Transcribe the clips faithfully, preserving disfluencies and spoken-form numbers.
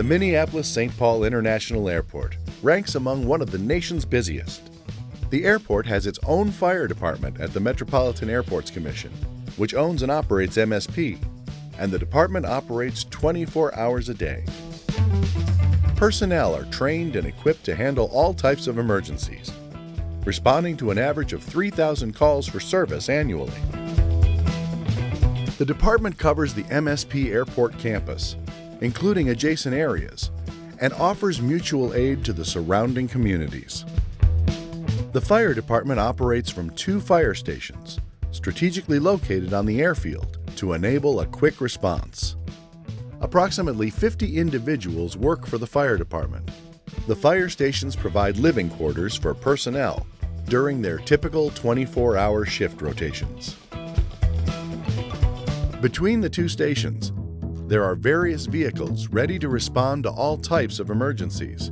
The Minneapolis-Saint Paul International Airport ranks among one of the nation's busiest. The airport has its own fire department at the Metropolitan Airports Commission, which owns and operates M S P, and the department operates twenty-four hours a day. Personnel are trained and equipped to handle all types of emergencies, responding to an average of three thousand calls for service annually. The department covers the M S P airport campus, including adjacent areas, and offers mutual aid to the surrounding communities. The fire department operates from two fire stations, strategically located on the airfield, to enable a quick response. Approximately fifty individuals work for the fire department. The fire stations provide living quarters for personnel during their typical twenty-four hour shift rotations. Between the two stations, there are various vehicles ready to respond to all types of emergencies,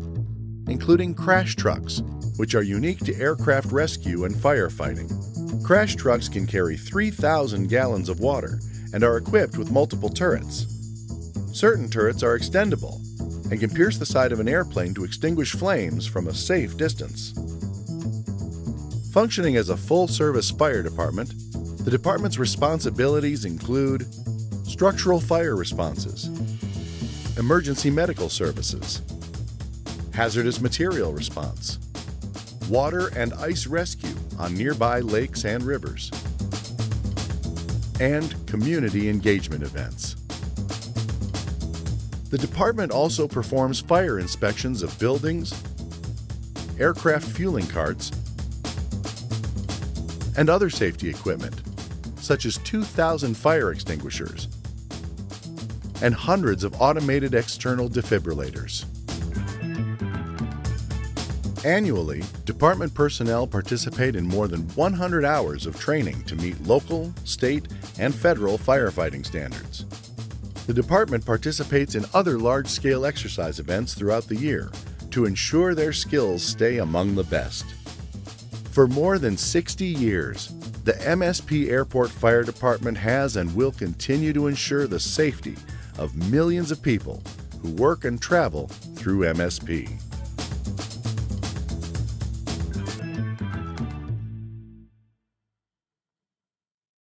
including crash trucks, which are unique to aircraft rescue and firefighting. Crash trucks can carry three thousand gallons of water and are equipped with multiple turrets. Certain turrets are extendable and can pierce the side of an airplane to extinguish flames from a safe distance. Functioning as a full-service fire department, the department's responsibilities include structural fire responses, emergency medical services, hazardous material response, water and ice rescue on nearby lakes and rivers, and community engagement events. The department also performs fire inspections of buildings, aircraft fueling carts, and other safety equipment, such as two thousand fire extinguishers and hundreds of automated external defibrillators. Annually, department personnel participate in more than one hundred hours of training to meet local, state, and federal firefighting standards. The department participates in other large-scale exercise events throughout the year to ensure their skills stay among the best. For more than sixty years, the M S P Airport Fire Department has and will continue to ensure the safety of millions of people who work and travel through M S P.